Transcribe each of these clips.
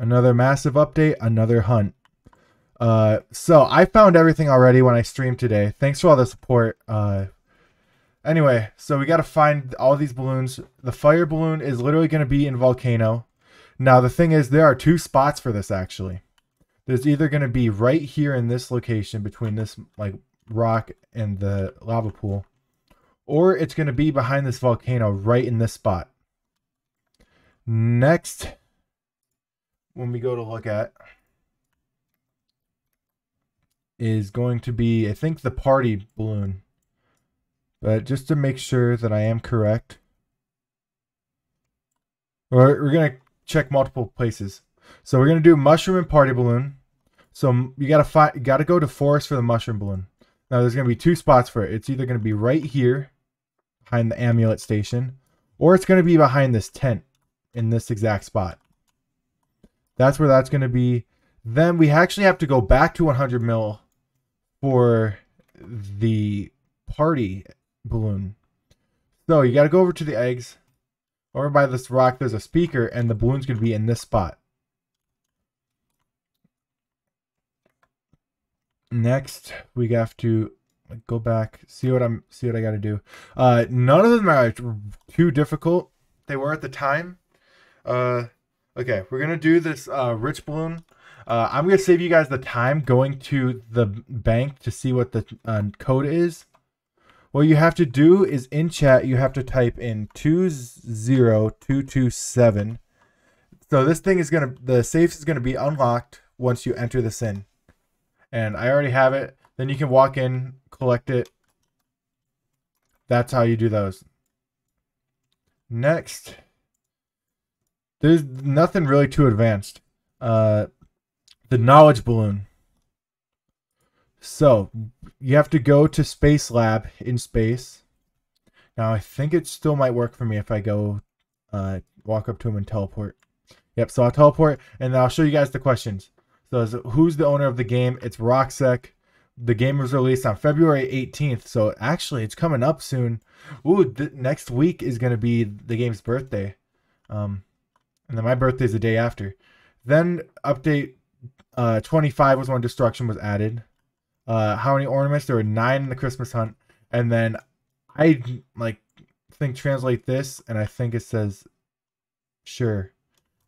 Another massive update, another hunt. So I found everything already when I streamed today. Thanks for all the support. Anyway, so we got to find all these balloons. The fire balloon is literally going to be in Volcano. Now, the thing is, there are two spots for this, actually. There's either going to be right here in this location between this like rock and the lava pool, or it's going to be behind this volcano right in this spot. Next, when we go to look at, is going to be, I think, the party balloon. But just to make sure that I am correct, we're going to check multiple places. So we're going to do mushroom and party balloon. So you got to go to forest for the mushroom balloon. Now there's going to be two spots for it. It's either going to be right here behind the amulet station, or it's going to be behind this tent in this exact spot. That's where that's going to be. Then we actually have to go back to 100 mil for the party balloon. So you got to go over to the eggs. Over by this rock there's a speaker, and the balloon's going to be in this spot. Next, we have to go back, see what I got to do. None of them are too difficult. They were at the time. Okay, we're going to do this rich balloon. I'm going to save you guys the time going to the bank to see what the code is. What you have to do is in chat, you have to type in 20227. So this thing is going to, the safe is going to be unlocked once you enter this in. And I already have it. Then you can walk in, collect it. That's how you do those. Next, there's nothing really too advanced. The knowledge balloon. So you have to go to Space Lab in space. Now I think it still might work for me if I go walk up to him and teleport. Yep, so I'll teleport and I'll show you guys the questions. So who's the owner of the game? It's Roksek. The game was released on February 18th. So actually, it's coming up soon. Ooh, next week is going to be the game's birthday. And then my birthday is the day after. Then update 25 was when destruction was added. How many ornaments? There were 9 in the Christmas hunt. And then I think translate this. And I think it says, sure.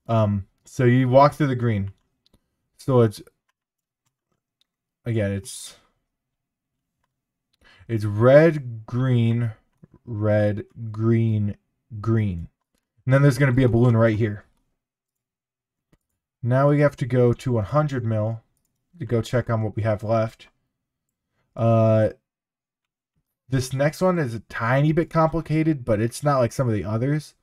So you walk through the green. So it's, again, it's red, green, green. And then there's going to be a balloon right here. Now we have to go to 100 mil to go check on what we have left. This next one is a tiny bit complicated, but it's not like some of the others.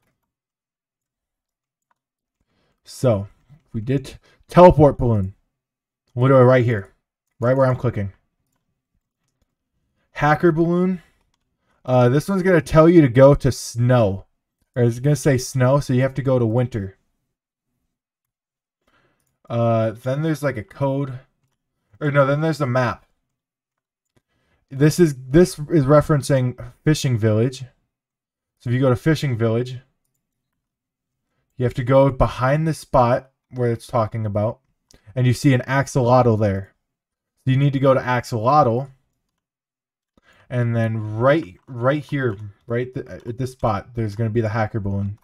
So we did teleport balloon, literally right here, right where I'm clicking. Hacker balloon. This one's going to tell you to go to snow, or it's going to say snow. So you have to go to winter. Then there's like a code, or no, then there's a map. This is referencing Fishing Village. So if you go to Fishing Village, you have to go behind this spot where it's talking about, and you see an axolotl there. So you need to go to axolotl, and then right here, at this spot, there's going to be the hacker balloon.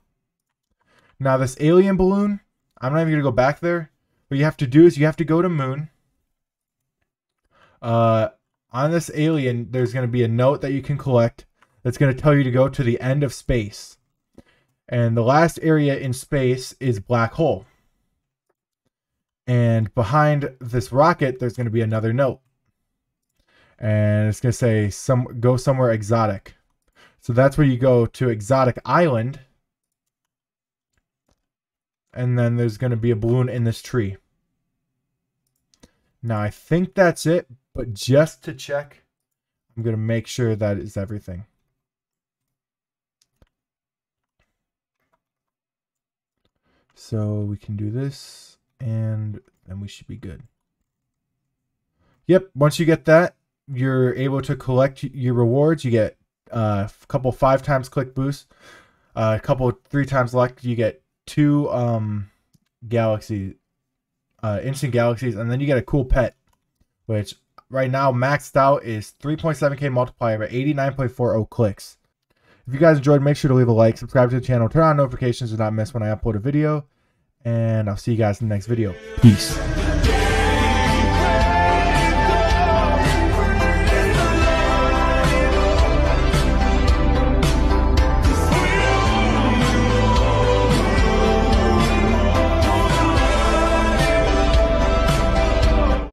Now this alien balloon, I'm not even going to go back there. What you have to do is you have to go to moon. On this alien, there's going to be a note that you can collect that's going to tell you to go to the end of space. And the last area in space is black hole. And behind this rocket, there's going to be another note. And it's going to say, go somewhere exotic. So that's where you go to Exotic Island. And then there's going to be a balloon in this tree. Now, I think that's it. But just to check, I'm going to make sure that is everything. So we can do this. And then we should be good. Yep, once you get that, you're able to collect your rewards. You get a couple 5 times click boosts, a couple 3 times luck. You get 2 galaxy Instant Galaxies, and then you get a cool pet, which right now maxed out is 3.7k multiplier but 89.40 clicks. If you guys enjoyed, make sure to leave a like, subscribe to the channel, turn on notifications so not miss when I upload a video, and I'll see you guys in the next video. Peace.